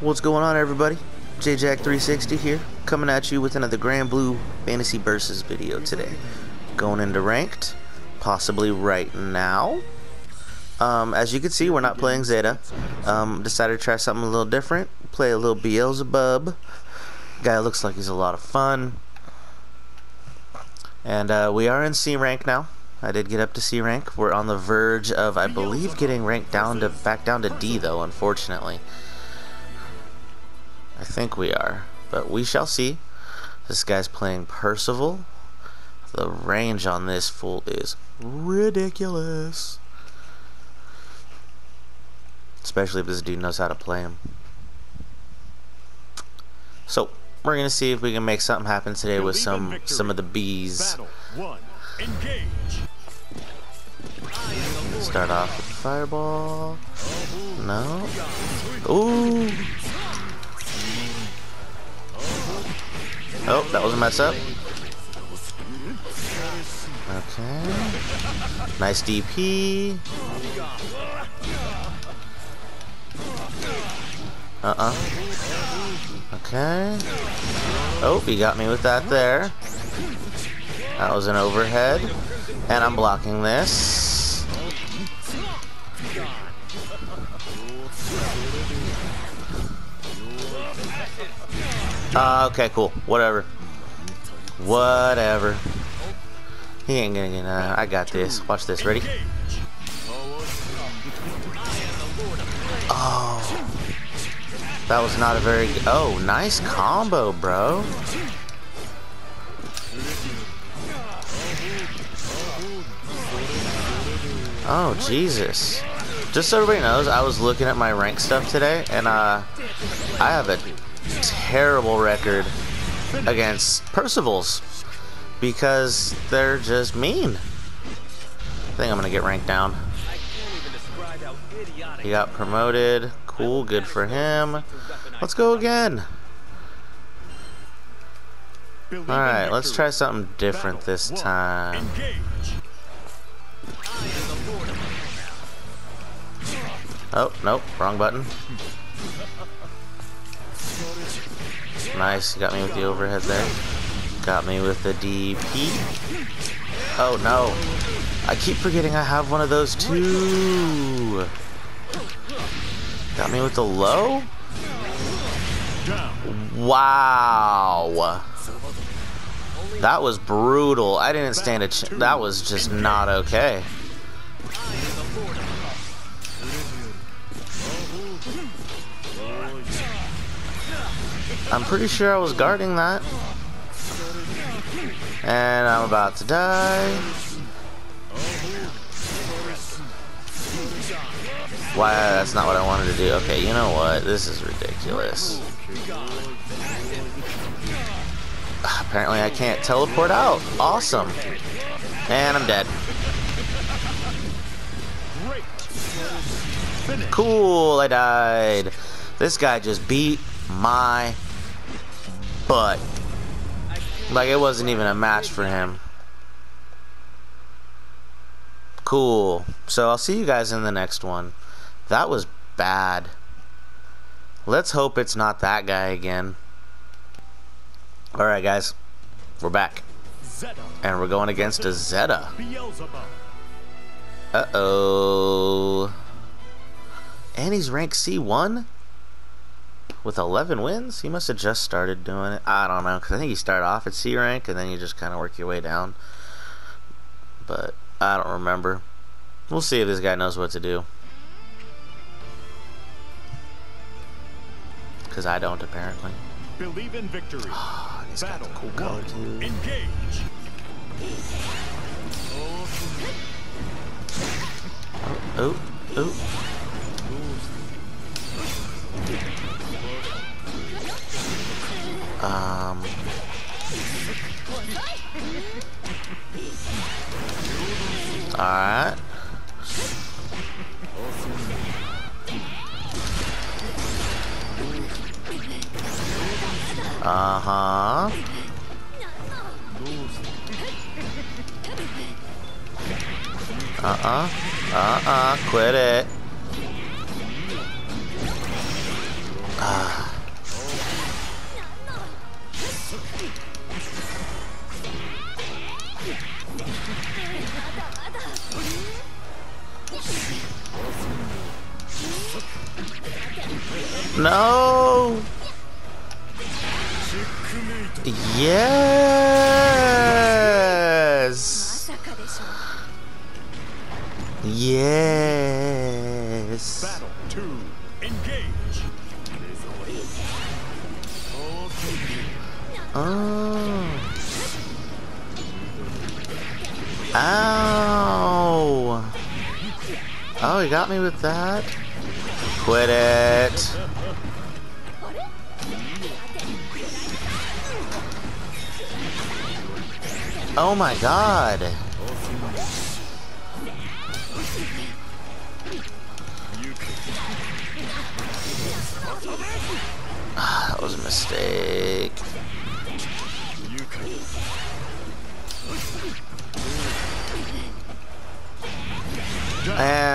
What's going on, everybody? JJack360 here, coming at you with another Grand Blue Fantasy Versus video today. Going into ranked, possibly right now. As you can see, we're not playing Zeta. Decided to try something a little different. Play a little Beelzebub. Guy looks like he's a lot of fun. And we are in C rank now. I did get up to C rank. We're on the verge of, I believe, getting ranked back down to D though, unfortunately. I think we are, but we shall see. This guy's playing Percival. The range on this fool is ridiculous. Especially if this dude knows how to play him. So, we're going to see if we can make something happen today with some of the bees. Start off with fireball. No. Ooh. Oh, that was a mess up. Okay. Nice DP. Okay. Oh, he got me with that there. That was an overhead. And I'm blocking this. Okay, cool. Whatever. He ain't gonna get none. I got this. Watch this. Ready? Oh. That was not a very good. Oh, nice combo, bro. Oh, Jesus. Just so everybody knows, I was looking at my rank stuff today, and I have a terrible record against Percivals because they're just mean. I think I'm gonna get ranked down. He got promoted. Cool, good for him. Let's go again. Alright, let's try something different this time. Oh, nope, wrong button. Nice, got me with the overhead there. Got me with the DP. Oh no. I keep forgetting I have one of those too. Got me with the low? Wow. That was brutal. I didn't stand a chance. That was just not okay. I'm pretty sure I was guarding that. And I'm about to die. Why, that's not what I wanted to do. Okay, you know what? This is ridiculous. Apparently I can't teleport out. Awesome. And I'm dead. Cool, I died. This guy just beat my butt. Like, it wasn't even a match for him. Cool. So I'll see you guys in the next one. That was bad. Let's hope it's not that guy again. Alright, guys. We're back. And we're going against a Zeta. Uh-oh. And he's ranked C1? With 11 wins? He must have just started doing it. I don't know, because I think you start off at C rank and then you just kind of work your way down. But I don't remember. We'll see if this guy knows what to do. Because I don't, apparently. Believe in victory. Oh, he's got the cool color, too. Engage. Oh. Alright. Uh-huh. Quit it. No! Yes! Yes! Battle 2, engage! Oh! Ow! Oh, he got me with that? Quit it! Oh my god! That was a mistake.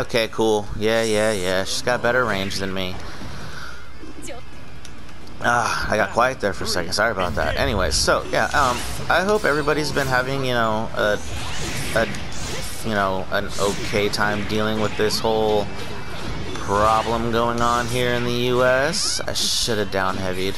Okay, cool. Yeah. She's got better range than me. I got quiet there for a second. Sorry about that. Anyways, so yeah, I hope everybody's been having, you know, an okay time dealing with this whole problem going on here in the US. I should have down heavied.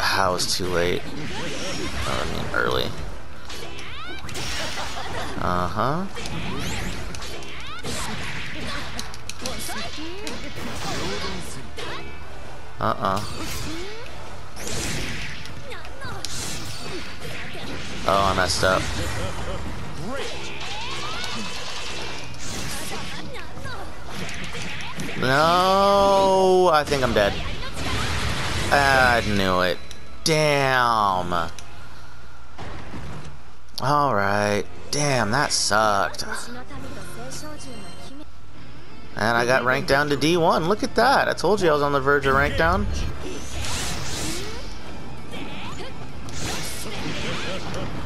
I was too late. Oh, I mean early. Oh, I messed up. No, I think I'm dead. I knew it. Damn. All right. Damn, that sucked. And I got ranked down to D1. Look at that. I told you I was on the verge of rank down.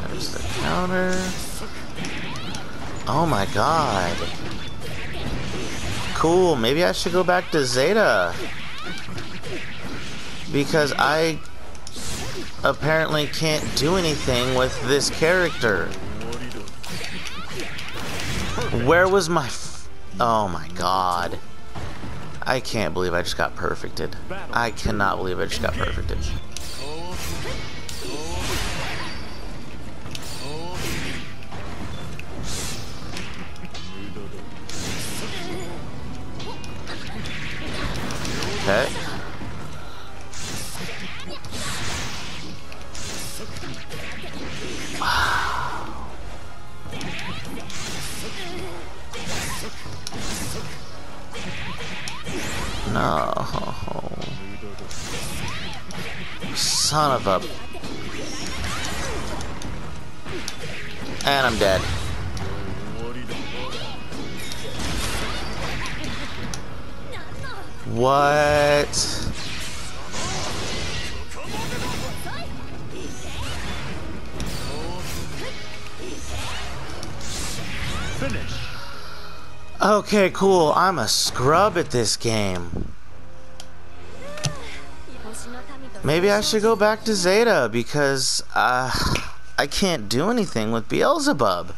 There's the counter. Oh my god. Cool. Maybe I should go back to Zeta. Because I apparently can't do anything with this character. Where was my oh my god. I can't believe I just got perfected. I cannot believe I just got perfected. Okay. No. Son of a... And I'm dead. What? Finish. Okay, cool. I'm a scrub at this game. Maybe I should go back to Zeta because I can't do anything with Beelzebub.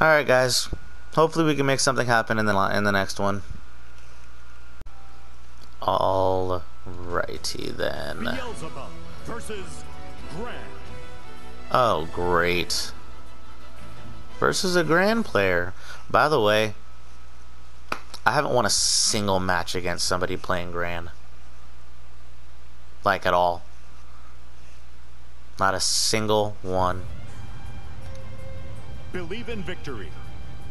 Alright guys, hopefully we can make something happen in the next one. Alrighty then. Beelzebub versus Gran. Oh great. Versus a Gran player. By the way, I haven't won a single match against somebody playing Gran. Like at all. Not a single one. Believe in victory.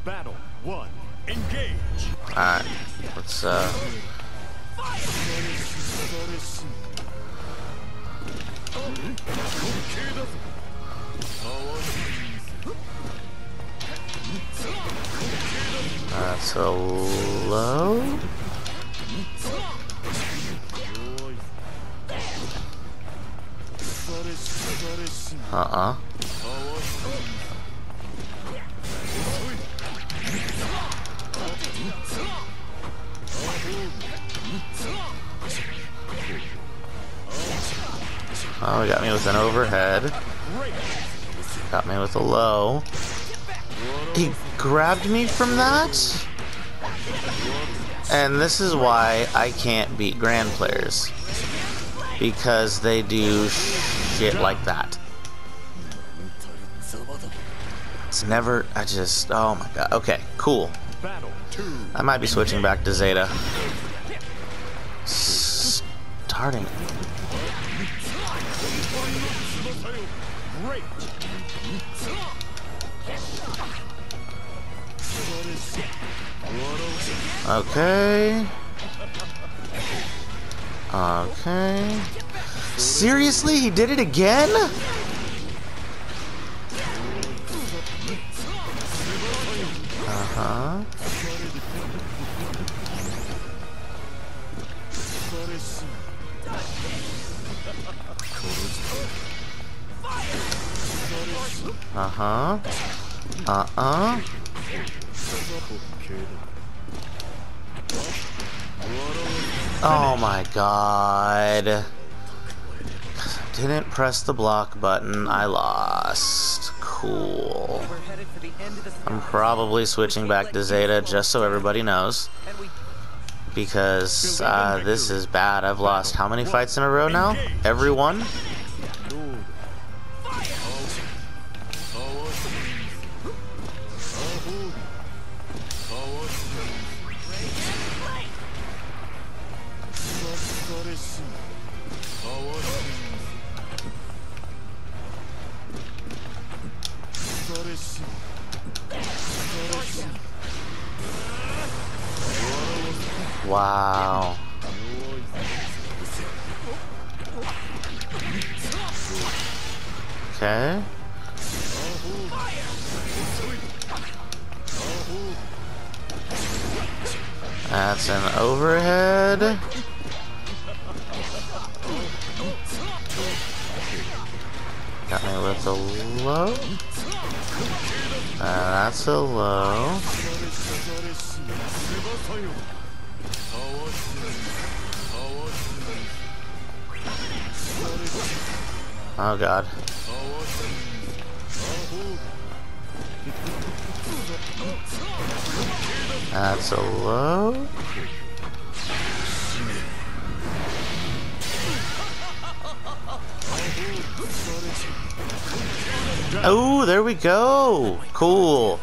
Battle 1. Engage. Alright. Let's that's a low. Oh, he got me with an overhead. Got me with a low. He grabbed me from that? And this is why I can't beat Gran players, because they do shit like that. It's never, I just, oh my god. Okay, cool. I might be switching back to Zeta. Starting. Okay. Okay. Seriously, he did it again? Uh-huh. Uh-huh. Uh-uh. Oh my god. Didn't press the block button. I lost. Cool. I'm probably switching back to Zeta just so everybody knows. Because this is bad. I've lost how many fights in a row now? Every one? Wow. Okay. That's an overhead. Got me with a low. That's a low. Oh god. That's a low. Oh, there we go. Cool.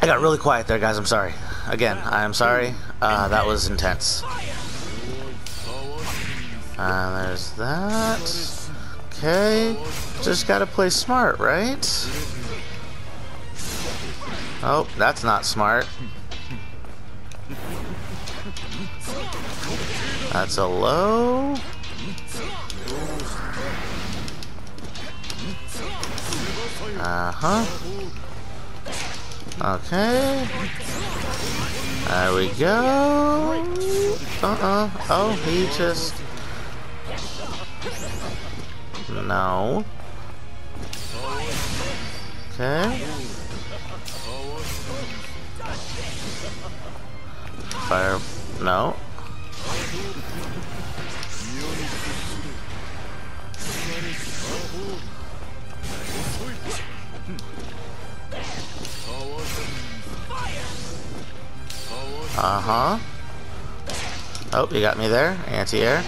I got really quiet there, guys. I'm sorry. Again, I'm sorry. That was intense. There's that. Okay. Just gotta play smart, right? Oh, that's not smart. That's a low. Uh-huh. Okay. There we go. Uh-uh. Oh, he just... No. Okay. Fire... No. Uh-huh. Oh, you got me there. Anti-air.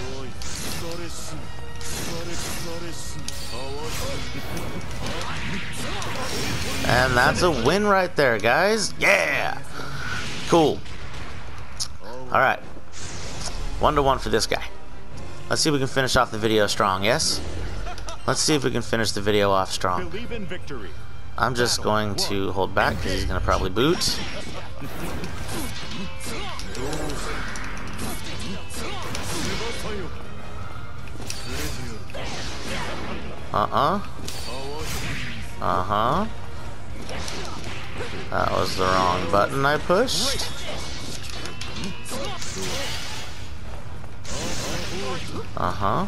And that's a win right there, guys. Yeah! Cool. Alright. 1-1 for this guy. Let's see if we can finish off the video strong, yes? Let's see if we can finish the video off strong. I'm just going to hold back because he's going to probably boot. Uh-uh. Uh-huh. That was the wrong button I pushed. Uh-huh.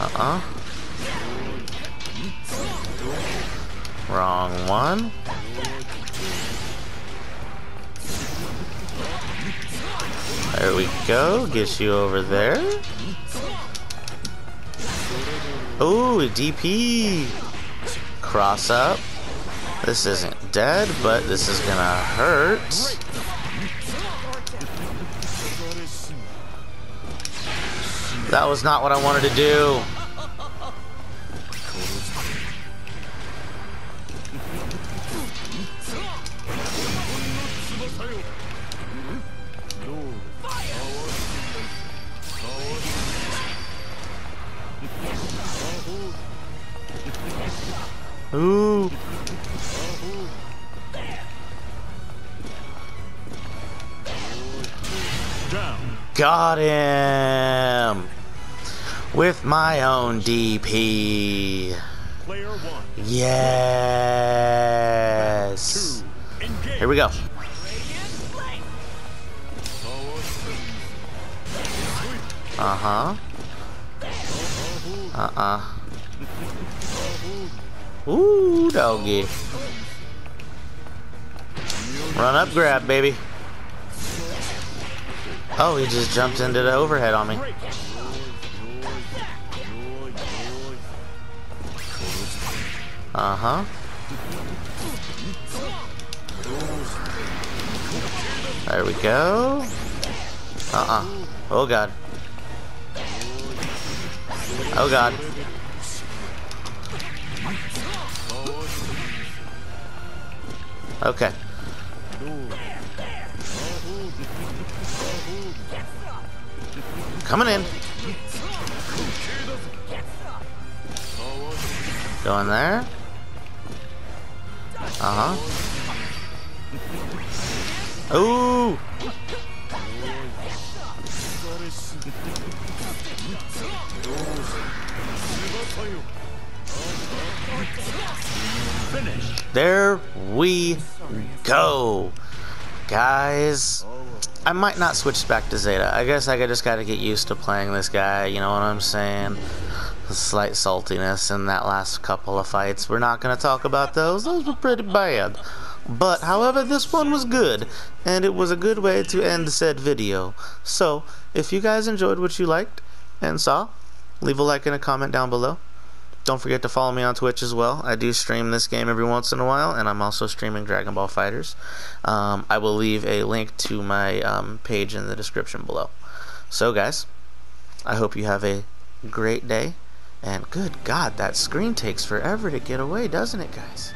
Uh-uh. Wrong one. There we go. Get you over there. Oh, a DP. Cross up. This isn't dead, but this is gonna hurt. That was not what I wanted to do. Ooh. Got him with my own DP. Yes. Here we go. Ooh, doggy. Run up, grab, baby. Oh, he just jumped into the overhead on me. There we go. Oh, God. Oh, God. Okay. Coming in. Go in there. Ooh. There we go, guys. I might not switch back to Zeta. I guess I just gotta get used to playing this guy, you know what I'm saying? The slight saltiness in that last couple of fights. We're not gonna talk about those. Those were pretty bad. But, however, this one was good, and it was a good way to end said video. So, if you guys enjoyed what you liked and saw, leave a like and a comment down below. Don't forget to follow me on Twitch as well. I do stream this game every once in a while, and I'm also streaming Dragon Ball Fighters. I will leave a link to my page in the description below. So guys, I hope you have a great day, and good God, that screen takes forever to get away, doesn't it, guys?